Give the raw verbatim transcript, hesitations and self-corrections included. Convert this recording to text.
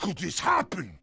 could this happen?